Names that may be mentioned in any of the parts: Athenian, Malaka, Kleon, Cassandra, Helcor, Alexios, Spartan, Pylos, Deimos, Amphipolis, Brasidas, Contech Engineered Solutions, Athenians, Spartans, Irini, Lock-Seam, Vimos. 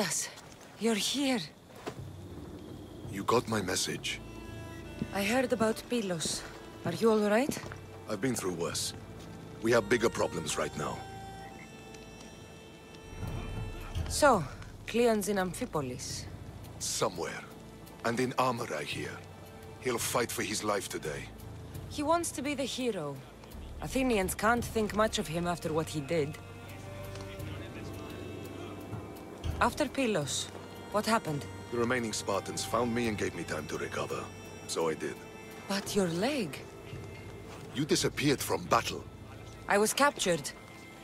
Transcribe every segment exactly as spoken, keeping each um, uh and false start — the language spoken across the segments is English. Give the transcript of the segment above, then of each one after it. Brasidas, you're here. You got my message. I heard about Pylos. Are you all right? I've been through worse. We have bigger problems right now. So, Kleon's in Amphipolis. Somewhere. And in armor, I hear. He'll fight for his life today. He wants to be the hero. Athenians can't think much of him after what he did. After Pylos, what happened? The remaining Spartans found me and gave me time to recover. So I did. But your leg? You disappeared from battle. I was captured.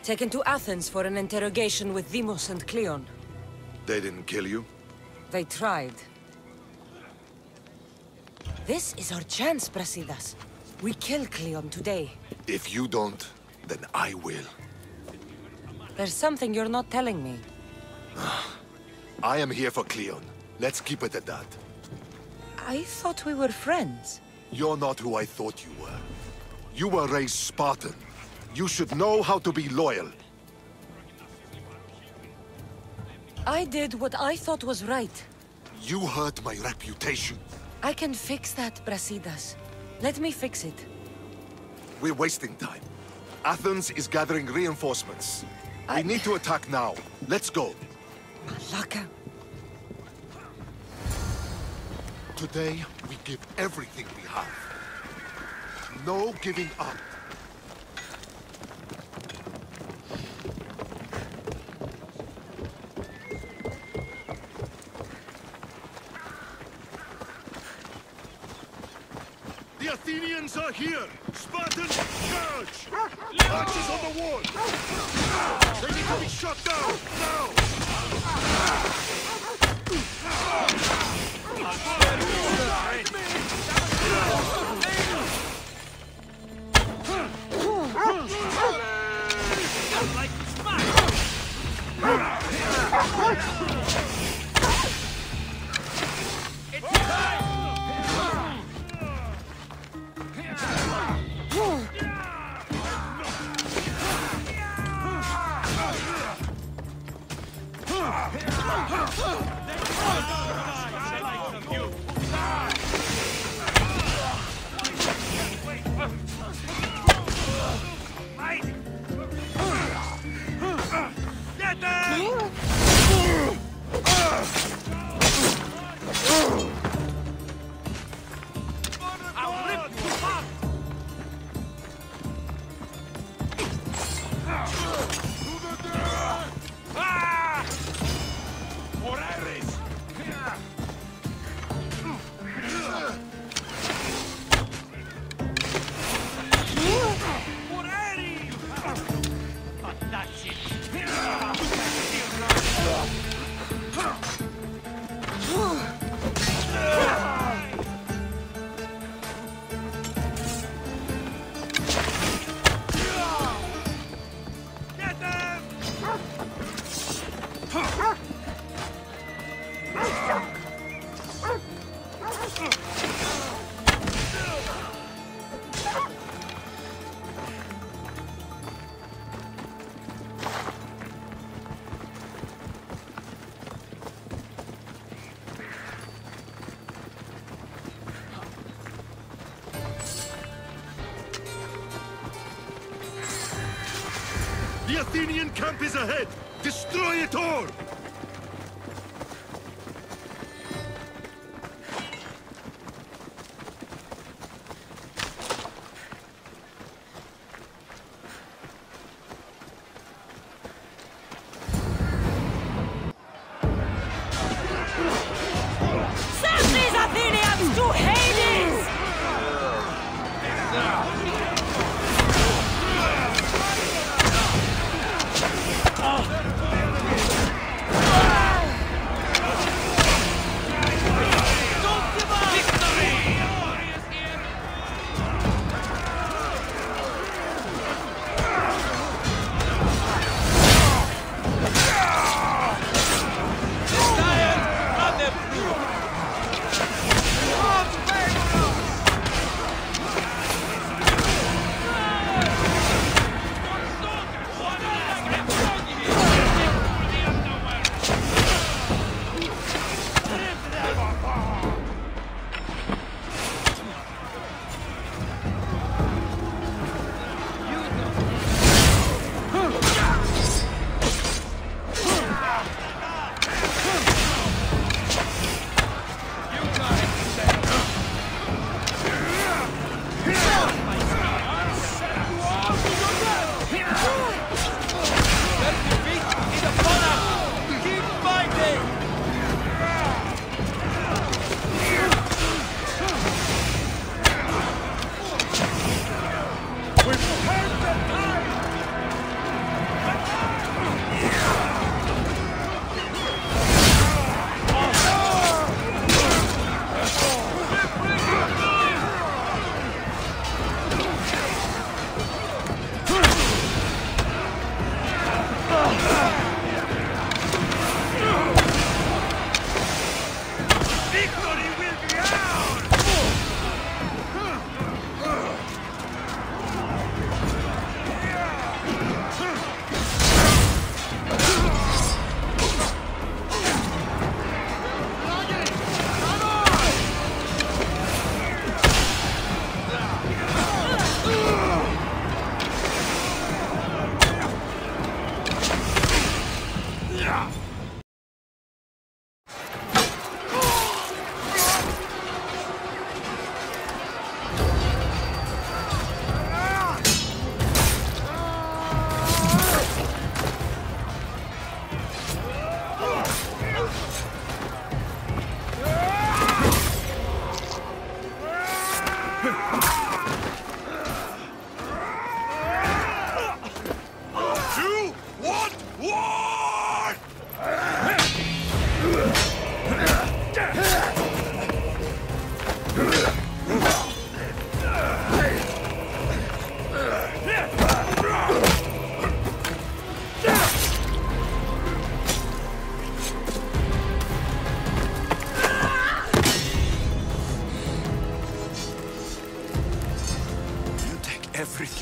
Taken to Athens for an interrogation with Vimos and Kleon. They didn't kill you? They tried. This is our chance, Brasidas. We kill Kleon today. If you don't, then I will. There's something you're not telling me. I am here for Kleon. Let's keep it at that. I thought we were friends. You're not who I thought you were. You were raised Spartan. You should know how to be loyal. I did what I thought was right. You hurt my reputation. I can fix that, Brasidas. Let me fix it. We're wasting time. Athens is gathering reinforcements. I... We need to attack now. Let's go. Malaka. Today, we give everything we have. No giving up. The Athenians are here! Spartans, charge! Archers on the wall! They need to be shot down! Now! It's time! The Athenian camp is ahead! Destroy it all!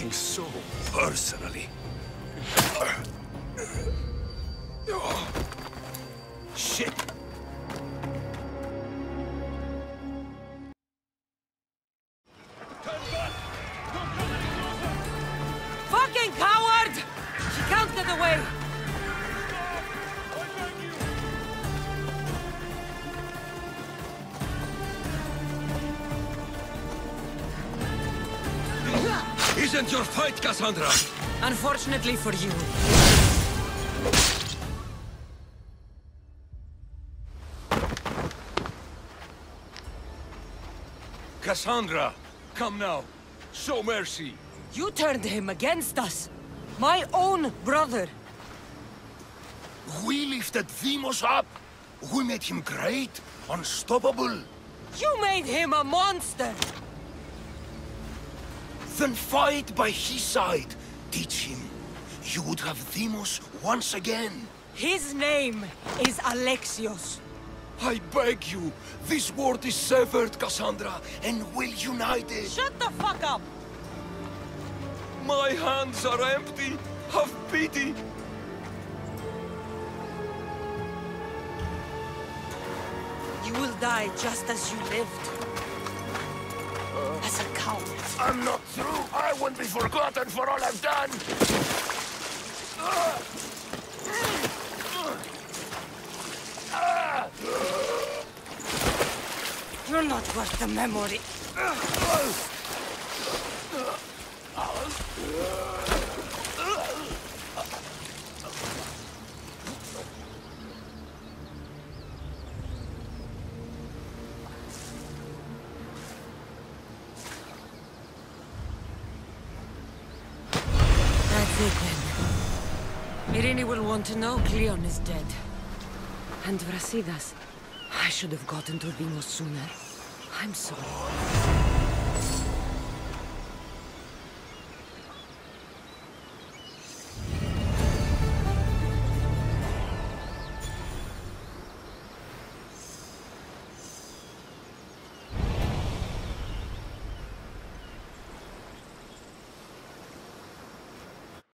taking so personally. Shit. Fucking coward! She counted away. Isn't your fight, Cassandra? Unfortunately for you. Cassandra, come now. Show mercy. You turned him against us. My own brother. We lifted Vimos up. We made him great, unstoppable. You made him a monster. Then fight by his side. Teach him. You would have Deimos once again. His name is Alexios. I beg you. This word is severed, Cassandra, and will unite it. Shut the fuck up! My hands are empty. Have pity. You will die just as you lived. As a coward. I'm not through. I won't be forgotten for all I've done. You're not worth the memory. Irini will want to know Kleon is dead. And Brasidas. I should have gotten to Vimos sooner. I'm sorry.